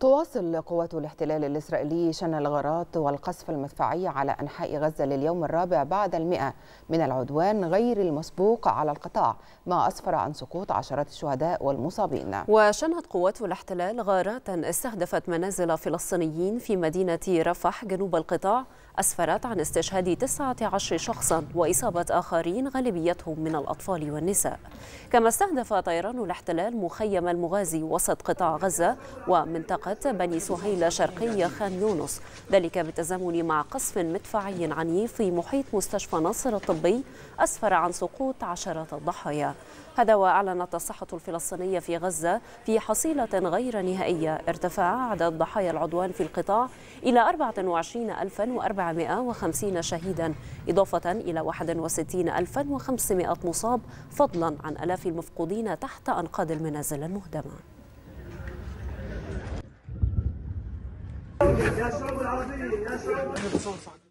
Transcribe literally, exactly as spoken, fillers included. تواصل قوات الاحتلال الإسرائيلي شن الغارات والقصف المدفعي على أنحاء غزة لليوم الرابع بعد المئة من العدوان غير المسبوق على القطاع، ما أسفر عن سقوط عشرات الشهداء والمصابين. وشنت قوات الاحتلال غارات استهدفت منازل فلسطينيين في مدينة رفح جنوب القطاع، أسفرت عن استشهاد تسعة عشر شخصا وإصابة آخرين غالبيتهم من الأطفال والنساء. كما استهدف طيران الاحتلال مخيم المغازي وسط قطاع غزة ومنطقة بني سهيلة شرقية خان يونس، ذلك بالتزامن مع قصف مدفعي عنيف في محيط مستشفى نصر الطبي أسفر عن سقوط عشرات الضحايا. هذا وأعلنت الصحة الفلسطينية في غزة في حصيلة غير نهائية ارتفاع عدد ضحايا العدوان في القطاع إلى أربعة وعشرين ألفاً وأربعمئة وخمسين شهيداً، إضافة إلى واحد وستين ألفاً وخمسمئة مصاب، فضلاً عن آلاف المفقودين تحت أنقاض المنازل المهدمة. يا شعب العربي، يا شعب العربي.